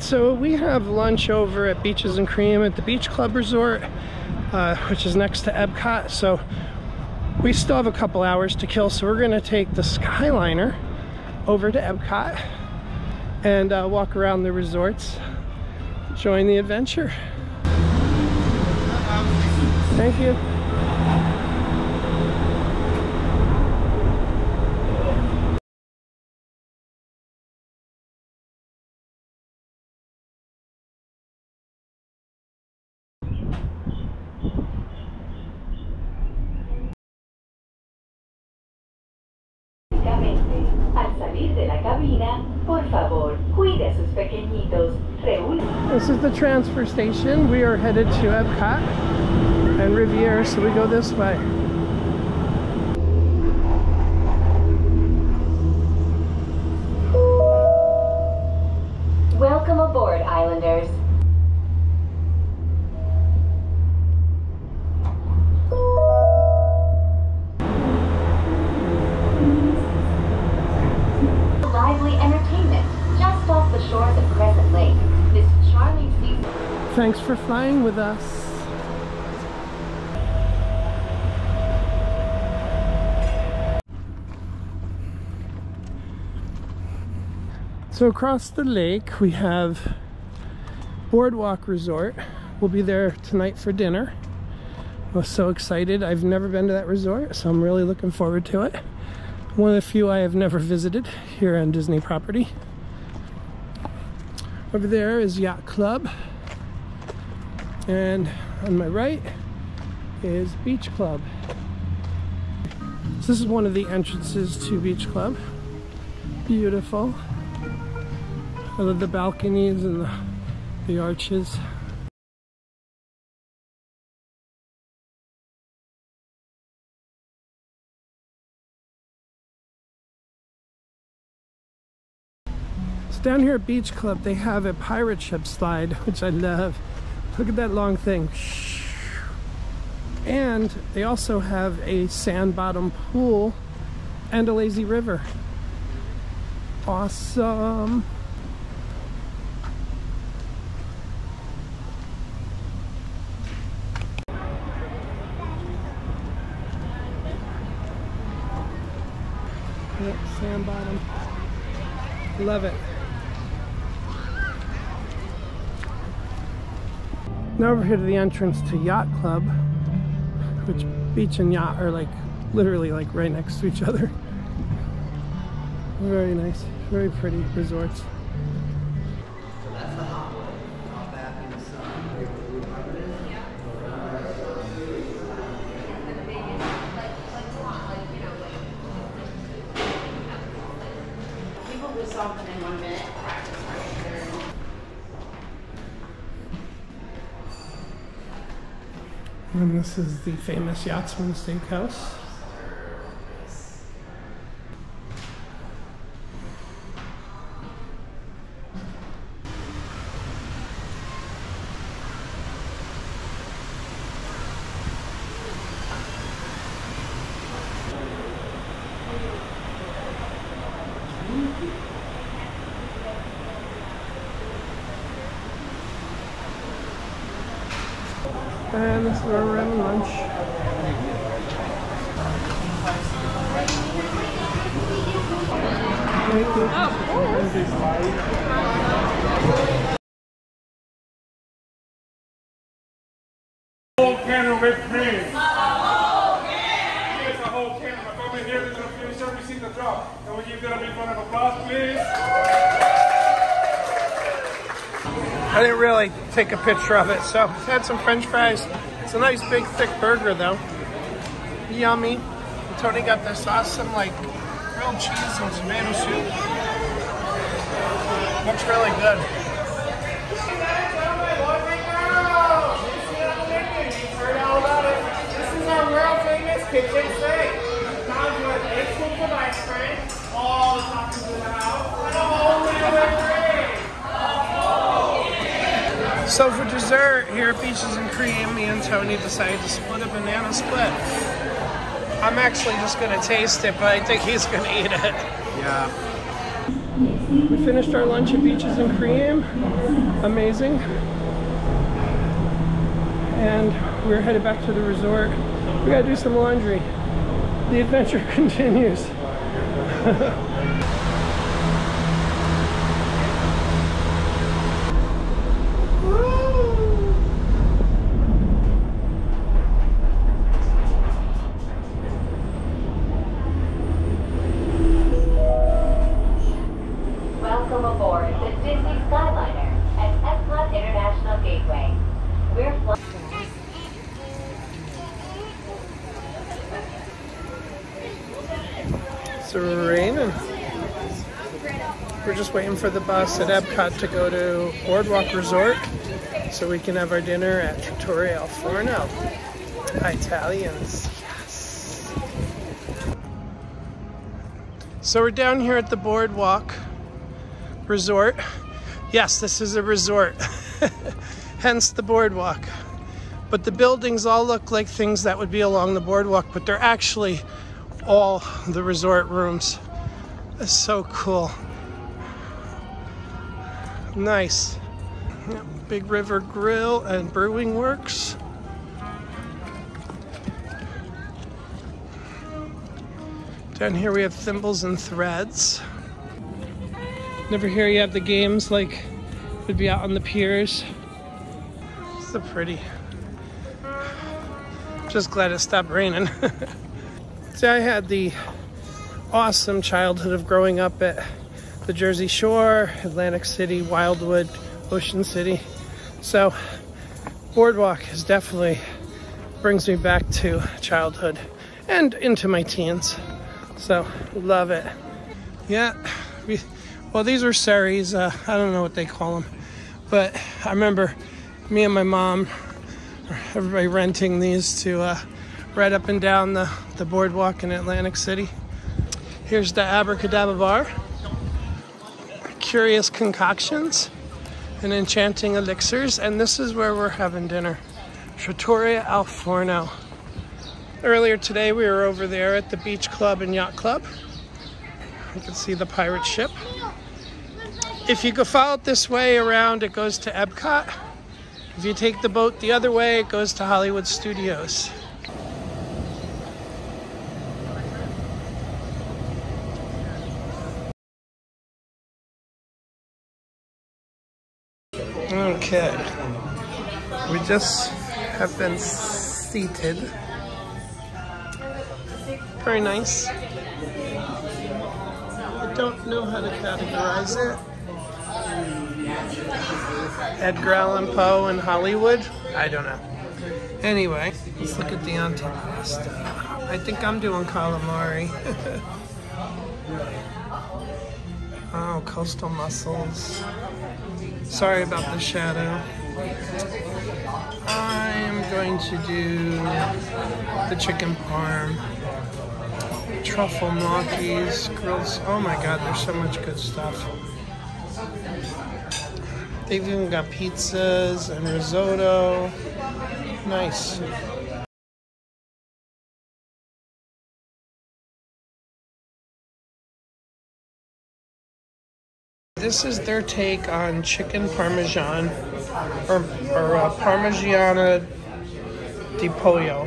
So we have lunch over at Beaches and Cream at the Beach Club Resort, which is next to Epcot. So we still have a couple hours to kill, so we're gonna take the Skyliner over to Epcot and walk around the resorts, join the adventure. Thank you. This is the transfer station. We are headed to Epcot and Riviera, so we go this way. Welcome aboard, Islanders. Thanks for flying with us. So across the lake we have Boardwalk Resort. We'll be there tonight for dinner. I was so excited. I've never been to that resort, so I'm really looking forward to it. One of the few I have never visited here on Disney property. Over there is Yacht Club. And on my right is Beach Club. So this is one of the entrances to Beach Club. Beautiful. I love the balconies and the arches. So down here at Beach Club, they have a pirate ship slide, which I love. Look at that long thing. And they also have a sand bottom pool and a lazy river. Awesome. Yep, sand bottom. Love it. Now over here to the entrance to Yacht Club, which beach and yacht are like literally like right next to each other. Very nice, very pretty resorts. So that's the hot one. All back in the sun. We will resolve them in 1 minute. And this is the famous Yachtsman Steakhouse. And this is where we're having lunch. Whole can of whipped cream. Yes, a whole can. If I come in here, we're going to finish up. We see the drop. Can we give that a big round of applause, please? I didn't really take a picture of it, so had some french fries. It's a nice big thick burger though. Yummy. And Tony got this awesome like grilled cheese and tomato soup. Looks really good. This is our world famous kitchen sink. Now you have egg soup for my friend. All the toppings in the house. And a whole little bit. So for dessert here at Beaches and Cream, me and Tony decided to split a banana split. I'm actually just gonna taste it, but I think he's gonna eat it. Yeah. We finished our lunch at Beaches and Cream, amazing. And we're headed back to the resort. We gotta do some laundry. The adventure continues. We're just waiting for the bus at Epcot to go to Boardwalk Resort so we can have our dinner at Trattoria al Forno. Italians, yes. So we're down here at the Boardwalk Resort. Yes, this is a resort, hence the boardwalk. But the buildings all look like things that would be along the boardwalk, but they're actually all the resort rooms. That's so cool. Nice. Yep. Big River Grill and Brewing Works. Down here we have Thimbles and Threads. And over here you have the games like would be out on the piers. It's so pretty. Just glad it stopped raining. See, I had the awesome childhood of growing up at the Jersey Shore, Atlantic City, Wildwood, Ocean City. So Boardwalk is definitely brings me back to childhood and into my teens. So love it. Yeah, well, these were Surreys. I don't know what they call them, but I remember me and my mom, everybody renting these to ride up and down the boardwalk in Atlantic City. Here's the Abracadabra bar. Curious concoctions and enchanting elixirs, and this is where we're having dinner, Trattoria al Forno. Earlier today we were over there at the Beach Club and Yacht Club. You can see the pirate ship. If you go follow it this way around, it goes to Epcot. If you take the boat the other way, it goes to Hollywood Studios. Okay, we just have been seated. Very nice. I don't know how to categorize it. Edgar Allan Poe in Hollywood? I don't know. Anyway, let's look at the antipasto. I think I'm doing calamari. Oh, coastal mussels. Sorry about the shadow. I'm going to do the chicken parm, truffle gnocchis, grills. Oh my God, there's so much good stuff. They've even got pizzas and risotto. Nice. This is their take on chicken parmesan or parmigiana di pollo.